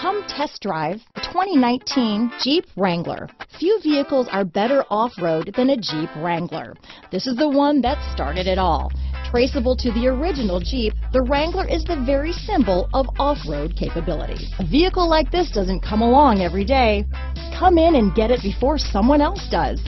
Come test drive the 2019 Jeep Wrangler. Few vehicles are better off-road than a Jeep Wrangler. This is the one that started it all. Traceable to the original Jeep, the Wrangler is the very symbol of off-road capability. A vehicle like this doesn't come along every day. Come in and get it before someone else does.